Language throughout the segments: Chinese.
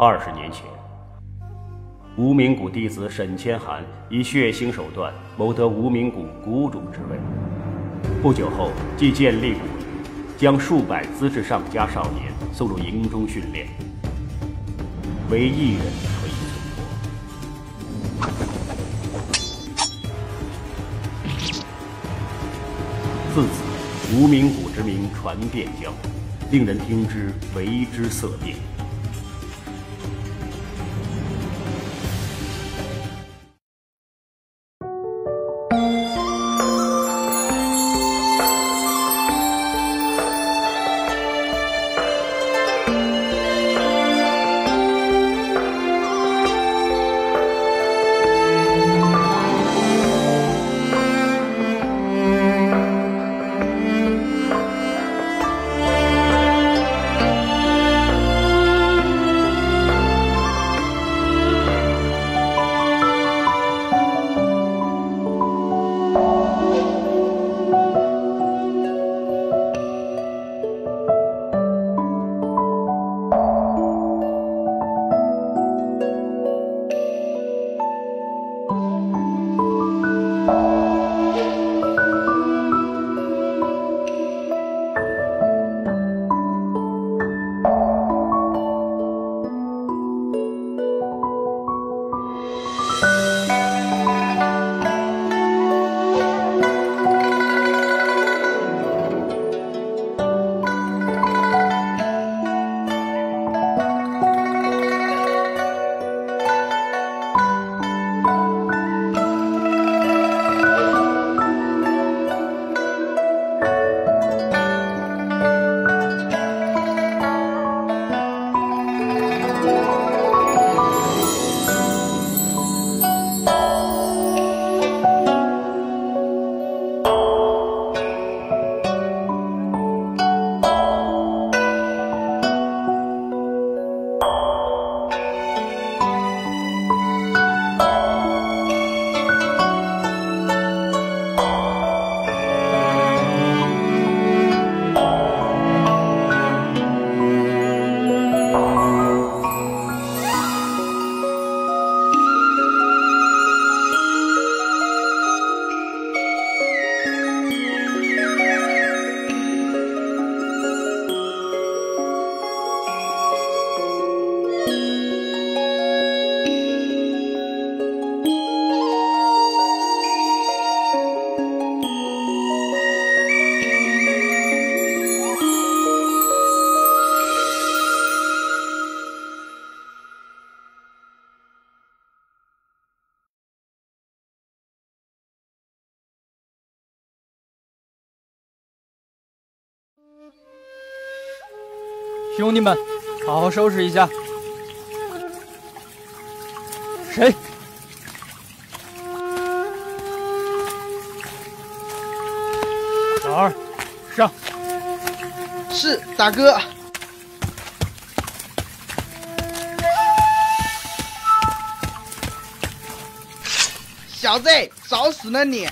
20年前，无名谷弟子沈千寒以血腥手段谋得无名谷谷主之位，不久后即建立谷营，将数百资质上佳少年送入营中训练，为一人垂涎存活。自此，无名谷之名传遍江湖，令人听之为之色变。兄弟们，好好收拾一下。谁？老二，上。是大哥。小子，找死呢你！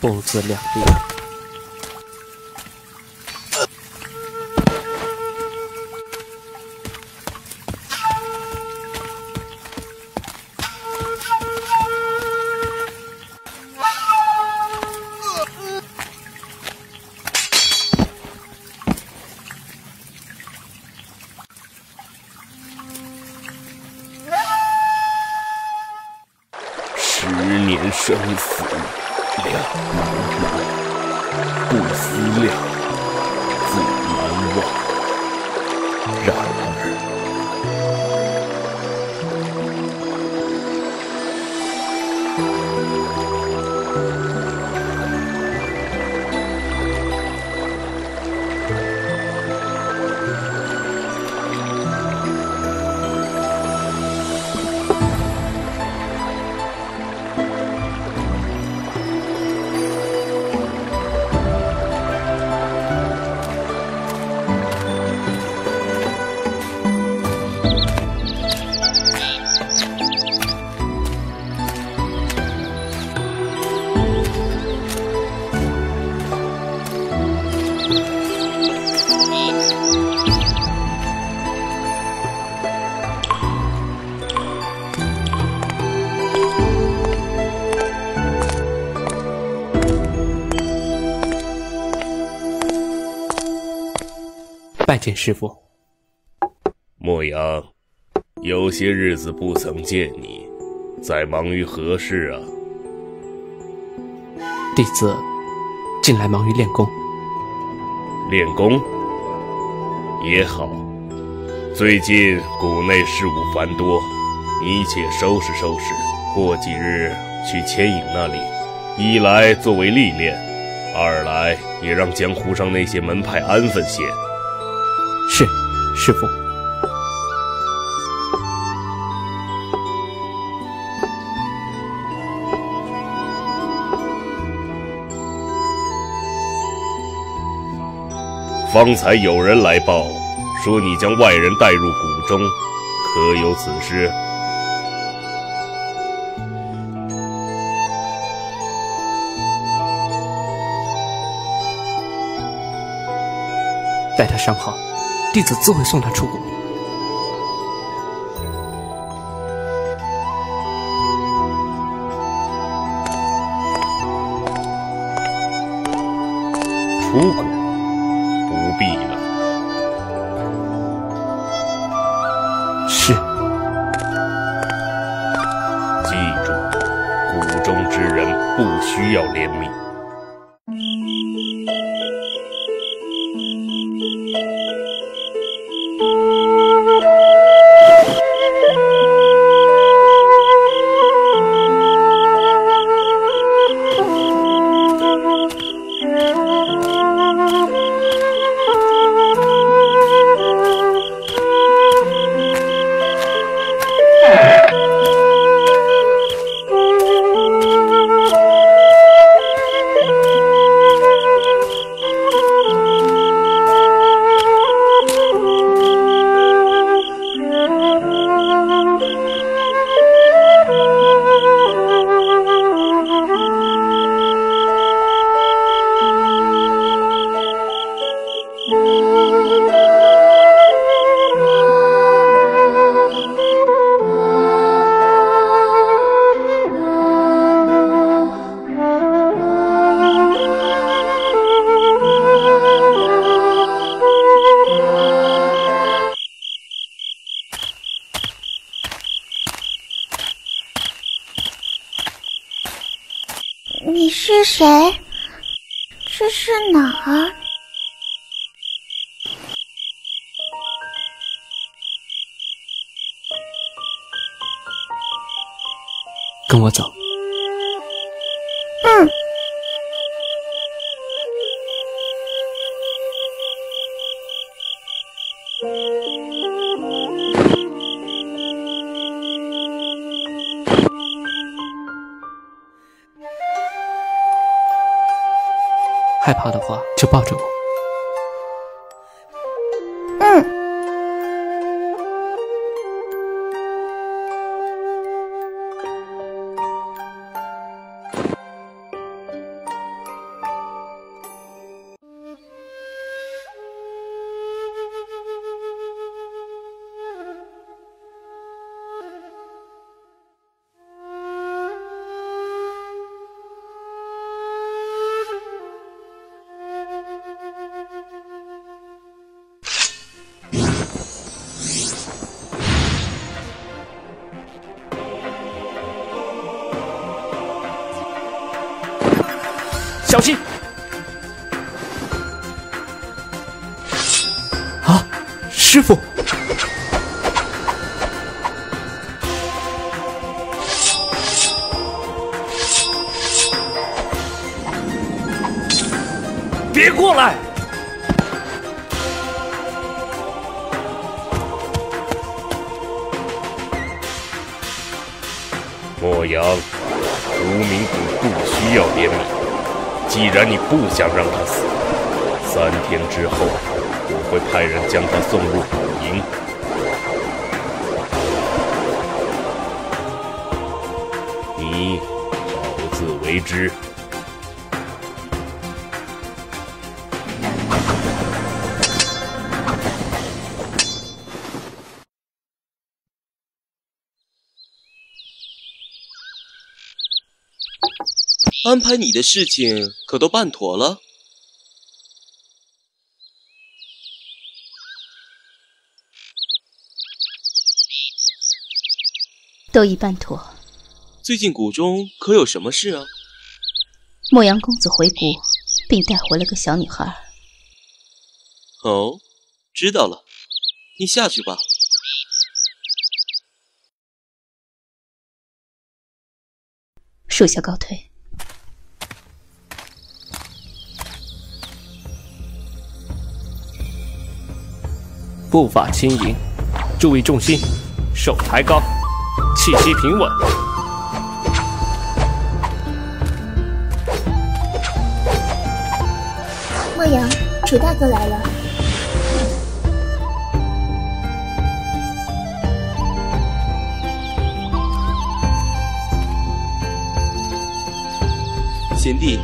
蹦子两地。 生死两难，不思量，自难忘。然而。拜见师父。莫阳，有些日子不曾见你，在忙于何事啊？弟子近来忙于练功。练功？也好。最近谷内事务繁多，你且收拾收拾，过几日去牵引那里，一来作为历练，二来也让江湖上那些门派安分些。是，师父。方才有人来报，说你将外人带入谷中，可有此事？待他伤好，弟子自会送他出谷。出谷不必了。是。记住，谷中之人不需要怜悯。 你是谁？这是哪儿？跟我走。嗯。害怕的话，就抱着我。嗯。小心！啊，师父！别过来！莫阳，无名谷不需要怜悯。 既然你不想让他死，3天之后，我会派人将他送入古营。你好自为之。安排你的事情可都办妥了？都已办妥。最近谷中可有什么事啊？莫阳公子回谷，并带回了个小女孩。哦，知道了，你下去吧。属下告退。步法轻盈，注意重心，手抬高，气息平稳。莫阳，楚大哥来了。贤弟，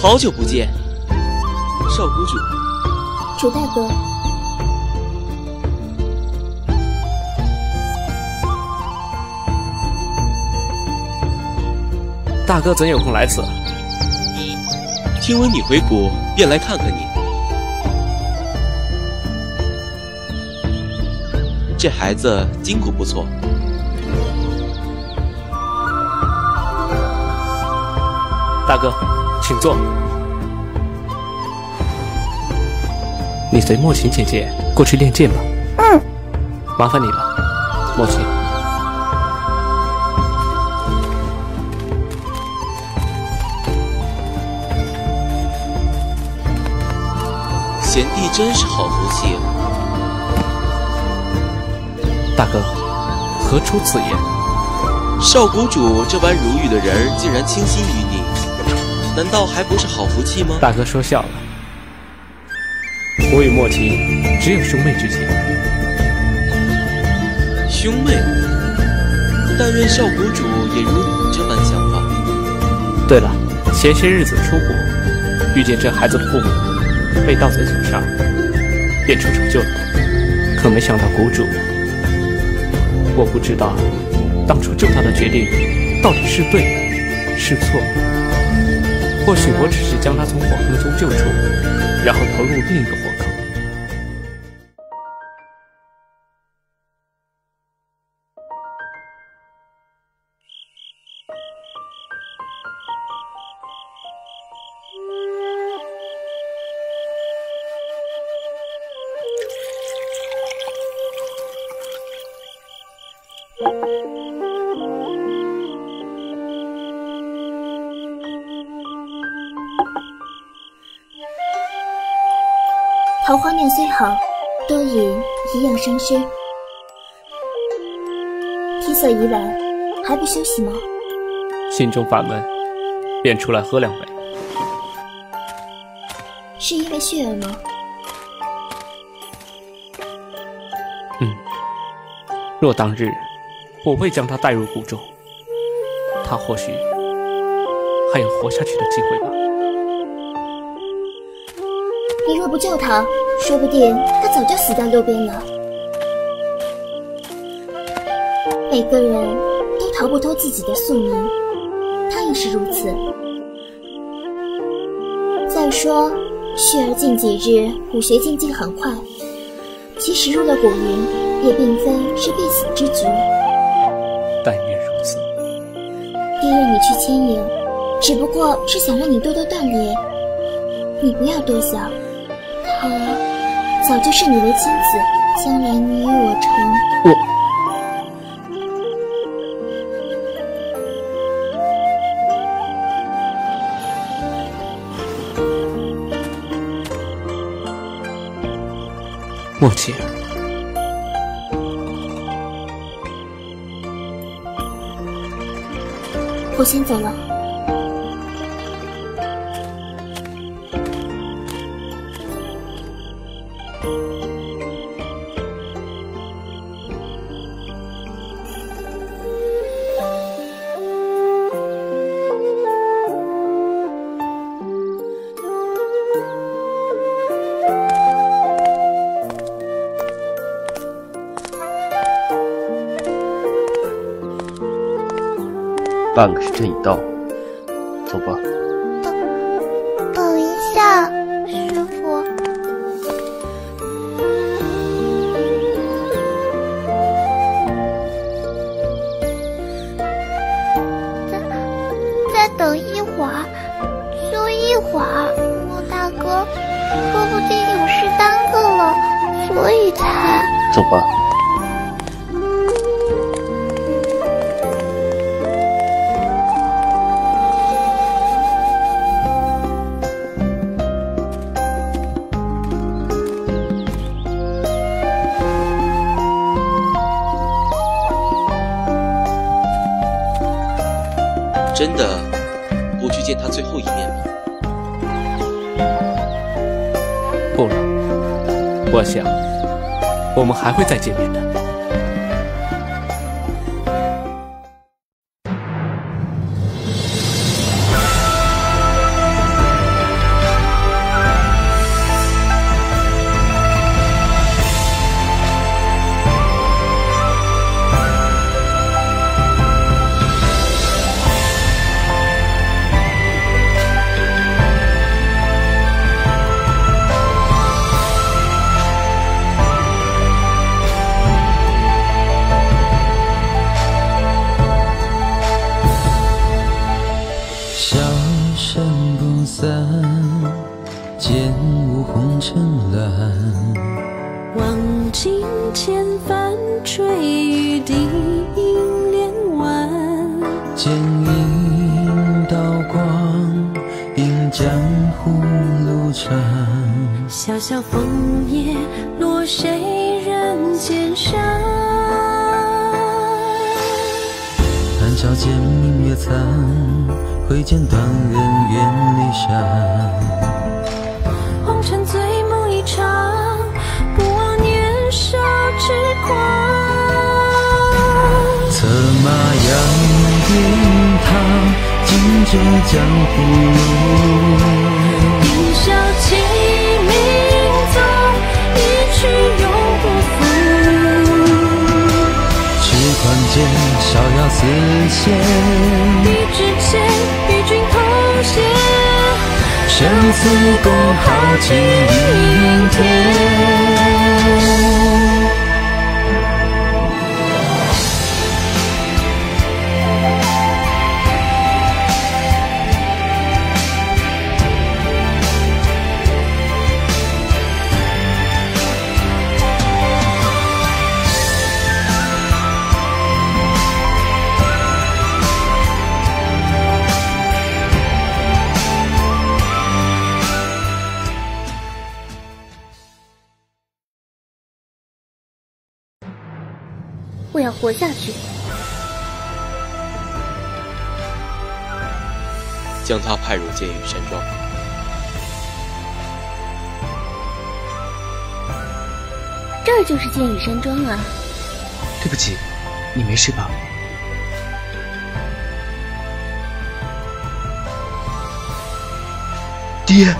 好久不见。少谷主，楚大哥。大哥怎有空来此？听闻你回国，便来看看你。这孩子筋骨不错。大哥，请坐。你随莫晴姐姐过去练剑吧。嗯。麻烦你了，莫晴。贤弟真是好福气啊。大哥，何出此言？少谷主这般如玉的人，竟然倾心于你，难道还不是好福气吗？大哥说笑了。我与莫晴只有兄妹之情。兄妹？但愿少谷主也如你这般想法。对了，前些日子出国，遇见这孩子的父母。被盗贼所杀，便出手救了。可没想到谷主，我不知道当初救他的决定到底是对是错。或许我只是将他从火坑中救出，然后投入另一个火坑。桃花面虽好，多饮以养伤身。天色已晚，还不休息吗？心中烦闷，便出来喝两杯。是因为血儿吗？嗯。若当日我未将他带入谷中，他或许还有活下去的机会吧。你若不救他，说不定他早就死在路边了。每个人都逃不脱自己的宿命，他也是如此。再说，旭儿近几日武学进境很快，其实入了古云，也并非是必死之局。但愿如此。爹让你去牵引，只不过是想让你多多锻炼，你不要多想。他早就视你为亲子，将来你与我成。莫晴，我先走了。半个时辰已到，走吧。等一下，师傅。所以才……走吧。真的不去见他最后一面吗？不了，我想我们还会再见面的。 活下去，将他派入监狱山庄。这儿就是监狱山庄啊！对不起，你没事吧？爹。